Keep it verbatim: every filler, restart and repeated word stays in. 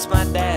kiss my dad.